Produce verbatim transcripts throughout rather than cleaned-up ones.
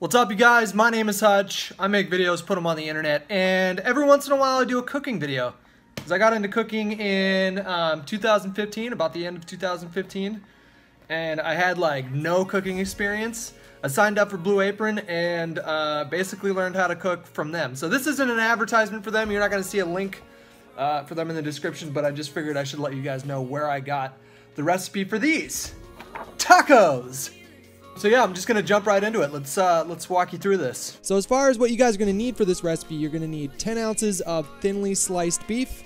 What's up, you guys? My name is Hutch. I make videos, put them on the internet, and every once in a while I do a cooking video. Because I got into cooking in um, two thousand fifteen, about the end of two thousand fifteen, and I had like no cooking experience. I signed up for Blue Apron and uh, basically learned how to cook from them. So this isn't an advertisement for them. You're not going to see a link uh, for them in the description, but I just figured I should let you guys know where I got the recipe for these tacos. So yeah, I'm just gonna jump right into it. Let's uh, let's walk you through this. So as far as what you guys are gonna need for this recipe, you're gonna need ten ounces of thinly sliced beef.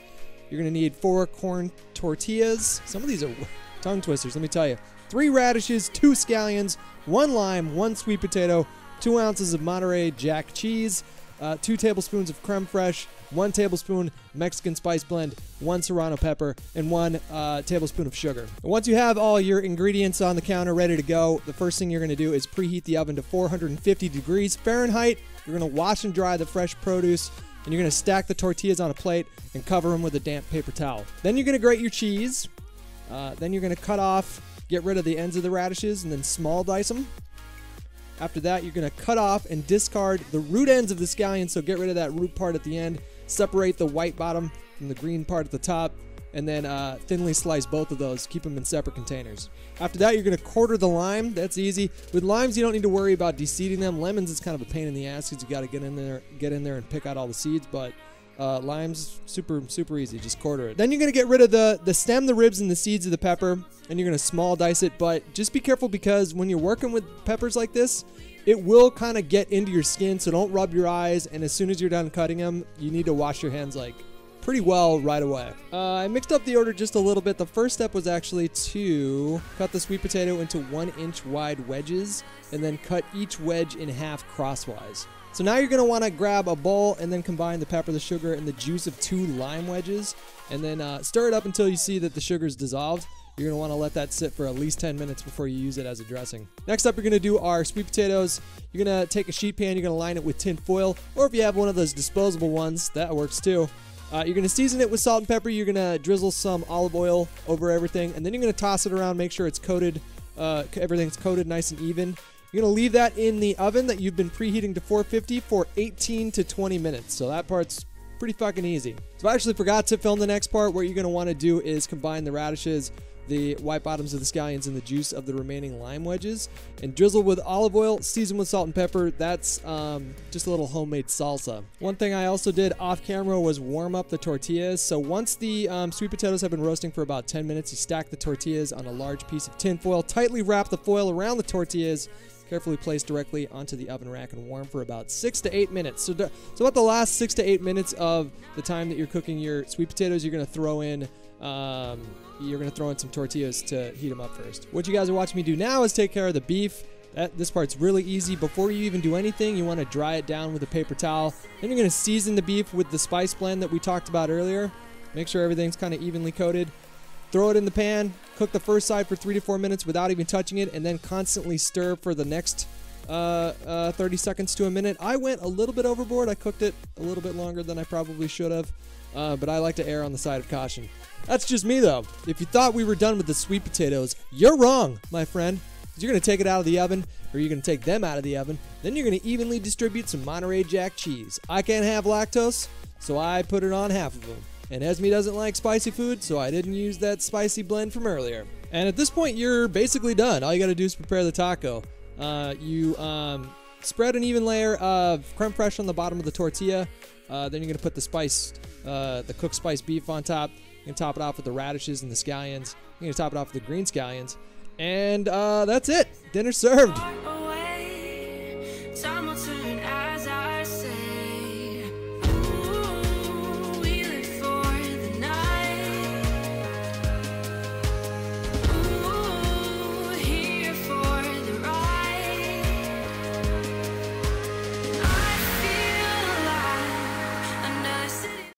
You're gonna need four corn tortillas. Some of these are tongue twisters, let me tell you. Three radishes, two scallions, one lime, one sweet potato, two ounces of Monterey Jack cheese, uh, two tablespoons of creme fraiche, one tablespoon Mexican spice blend, one serrano pepper, and one uh, tablespoon of sugar. And once you have all your ingredients on the counter ready to go, the first thing you're gonna do is preheat the oven to four hundred fifty degrees Fahrenheit. You're gonna wash and dry the fresh produce, and you're gonna stack the tortillas on a plate and cover them with a damp paper towel. Then you're gonna grate your cheese. Uh, then you're gonna cut off, get rid of the ends of the radishes, and then small dice them. After that, you're gonna cut off and discard the root ends of the scallion, so get rid of that root part at the end. Separate the white bottom from the green part at the top, and then uh, thinly slice both of those. Keep them in separate containers. After that, you're going to quarter the lime. That's easy. With limes, you don't need to worry about de-seeding them. Lemons is kind of a pain in the ass because you got to get in there, get in there and pick out all the seeds. But uh, limes, super, super easy. Just quarter it. Then you're going to get rid of the the stem, the ribs, and the seeds of the pepper, and you're going to small dice it. But just be careful, because when you're working with peppers like this, it will kind of get into your skin, so don't rub your eyes, and as soon as you're done cutting them, you need to wash your hands like pretty well right away. Uh, I mixed up the order just a little bit. The first step was actually to cut the sweet potato into one inch wide wedges and then cut each wedge in half crosswise. So now you're going to want to grab a bowl and then combine the pepper, the sugar, and the juice of two lime wedges, and then uh, stir it up until you see that the sugar's dissolved. You're going to want to let that sit for at least ten minutes before you use it as a dressing. Next up, you're going to do our sweet potatoes. You're going to take a sheet pan, you're going to line it with tin foil, or if you have one of those disposable ones, that works too. Uh, you're going to season it with salt and pepper. You're going to drizzle some olive oil over everything, and then you're going to toss it around, make sure it's coated, uh, everything's coated nice and even. You're going to leave that in the oven that you've been preheating to four fifty for eighteen to twenty minutes, so that part's pretty fucking easy. So I actually forgot to film the next part. What you're going to want to do is combine the radishes, the white bottoms of the scallions, and the juice of the remaining lime wedges, and drizzle with olive oil, season with salt and pepper. That's um, just a little homemade salsa. One thing I also did off camera was warm up the tortillas. So once the um, sweet potatoes have been roasting for about ten minutes, you stack the tortillas on a large piece of tin foil, tightly wrap the foil around the tortillas, carefully place directly onto the oven rack, and warm for about six to eight minutes. So, so about the last six to eight minutes of the time that you're cooking your sweet potatoes, you're gonna throw in um, you're gonna throw in some tortillas to heat them up first. What you guys are watching me do now is take care of the beef. That, this part's really easy. Before you even do anything, you want to dry it down with a paper towel. Then you're gonna season the beef with the spice blend that we talked about earlier. Make sure everything's kind of evenly coated. Throw it in the pan, cook the first side for three to four minutes without even touching it, and then constantly stir for the next uh, uh, thirty seconds to a minute. I went a little bit overboard. I cooked it a little bit longer than I probably should have, uh, but I like to err on the side of caution. That's just me, though. If you thought we were done with the sweet potatoes, you're wrong, my friend. You're going to take it out of the oven, or you're going to take them out of the oven. Then you're going to evenly distribute some Monterey Jack cheese. I can't have lactose, so I put it on half of them. And Esme doesn't like spicy food, so I didn't use that spicy blend from earlier. And at this point, you're basically done. All you gotta do is prepare the taco. Uh, you um, spread an even layer of creme fraiche on the bottom of the tortilla. Uh, then you're gonna put the spice, uh, the cooked spiced beef on top. You're gonna top it off with the radishes and the scallions. You're gonna top it off with the green scallions. And uh, that's it. Dinner served.